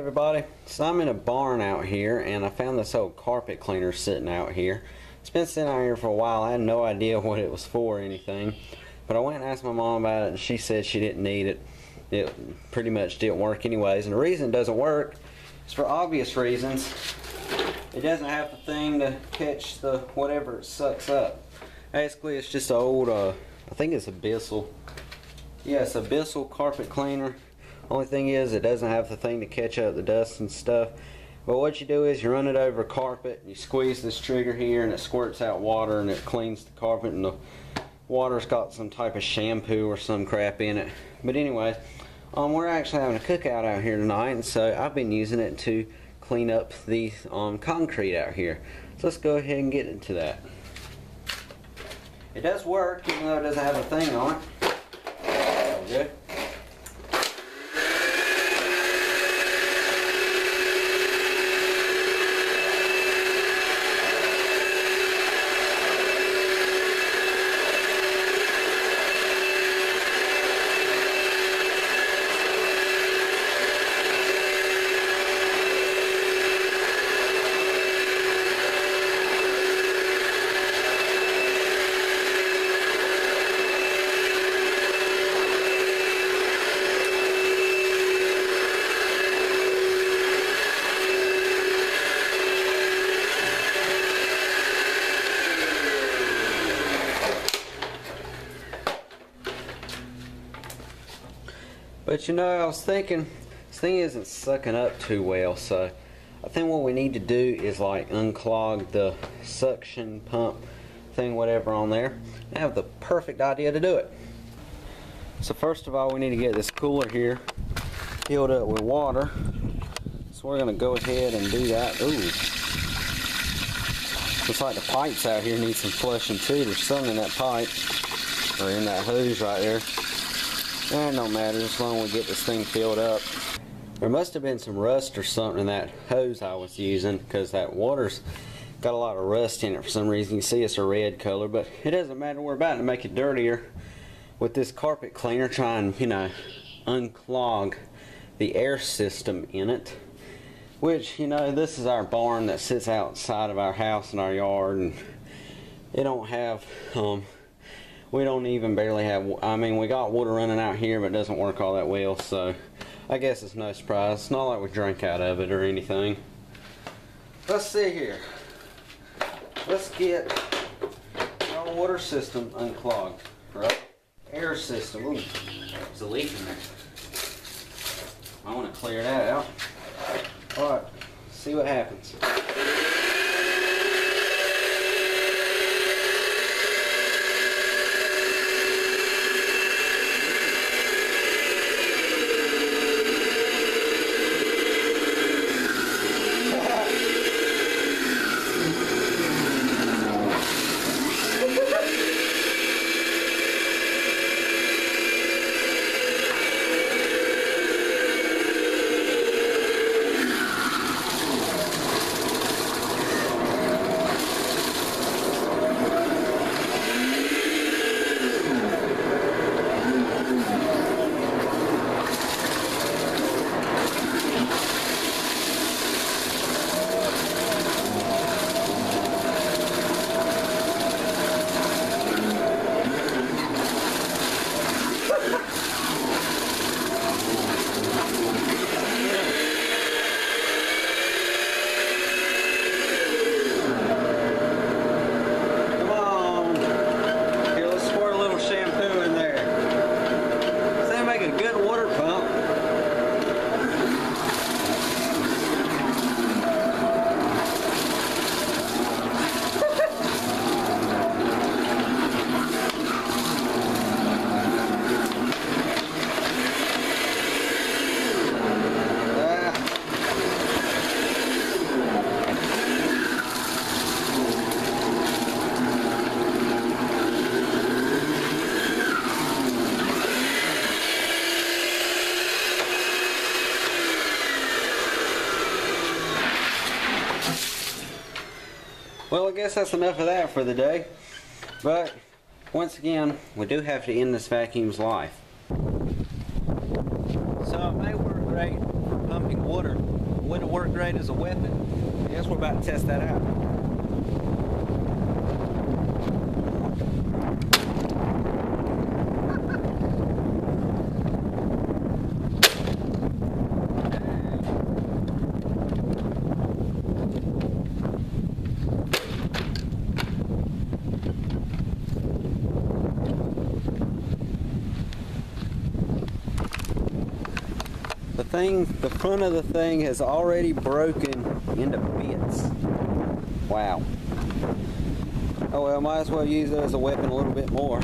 everybody, so I'm in a barn out here and I found this old carpet cleaner sitting out here. It's been sitting out here for a while. I had no idea what it was for or anything, but I went and asked my mom about it and she said she didn't need it. It pretty much didn't work anyways, and the reason it doesn't work is for obvious reasons. It doesn't have the thing to catch the whatever it sucks up. Basically it's just an old, I think it's a Bissell. Yeah, it's a Bissell carpet cleaner. Only thing is it doesn't have the thing to catch up the dust and stuff. But what you do is you run it over carpet, you squeeze this trigger here and it squirts out water and it cleans the carpet, and the water's got some type of shampoo or some crap in it. But anyway, we're actually having a cookout out here tonight, and so I've been using it to clean up the concrete out here. So let's go ahead and get into that. It does work even though it doesn't have a thing on it. That'll do. But you know, I was thinking, this thing isn't sucking up too well, so I think what we need to do is like unclog the suction pump thing, whatever on there. I have the perfect idea to do it. So first of all, we need to get this cooler here filled up with water. So we're gonna go ahead and do that. Ooh, looks like the pipes out here need some flushing too. There's something in that pipe, or in that hose right there. It don't matter, as long as we get this thing filled up. There must have been some rust or something in that hose I was using, because that water's got a lot of rust in it for some reason. You see it's a red color, but it doesn't matter. We're about to make it dirtier with this carpet cleaner, trying, you know, unclog the air system in it. Which, you know, this is our barn that sits outside of our house and our yard, and it don't have we don't even barely have, I mean, we got water running out here, but it doesn't work all that well, so I guess it's no surprise. It's not like we drank out of it or anything. Let's see here. Let's get our water system unclogged, right? Air system. Ooh, there's a leak in there. I want to clear that out. All right, see what happens. Well, I guess that's enough of that for the day, but once again, we do have to end this vacuum's life. So it may work great for pumping water. would it work great as a weapon? Yes, we're about to test that out. The front of the thing has already broken into bits. Wow. Oh well, might as well use it as a weapon a little bit more.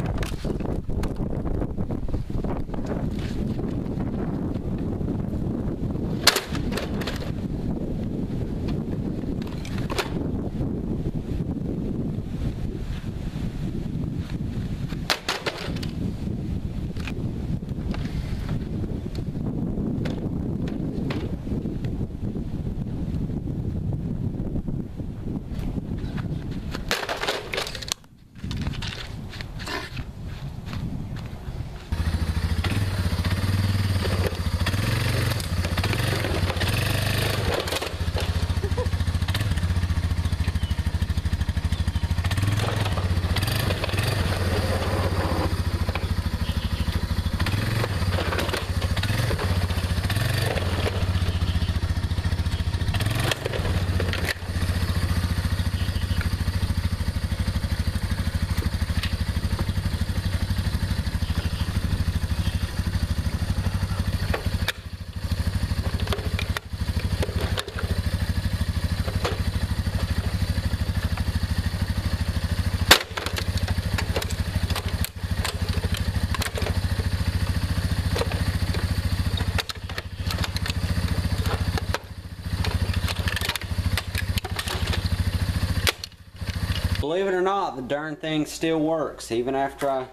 Believe it or not, the darn thing still works, even after I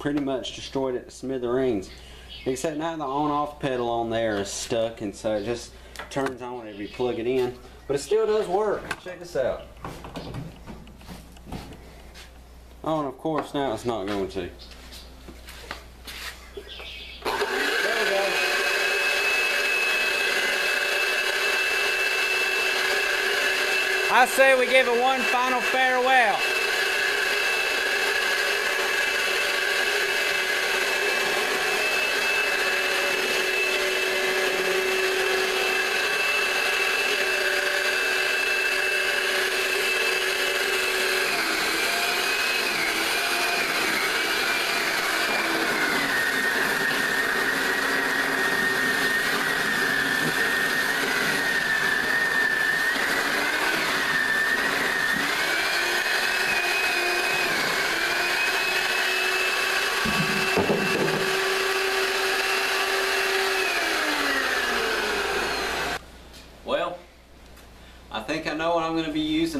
pretty much destroyed it to smithereens. Except now the on-off pedal on there is stuck, and so it just turns on whenever you plug it in. But it still does work. Check this out. Oh, and of course now it's not going to. I say we give it one final farewell.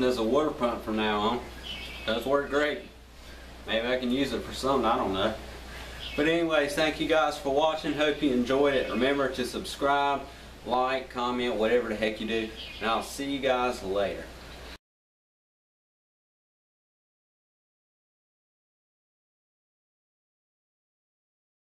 As a water pump from now on. Does work great. Maybe I can use it for something, I don't know. But anyways, thank you guys for watching. Hope you enjoyed it. Remember to subscribe, like, comment, whatever the heck you do. And I'll see you guys later.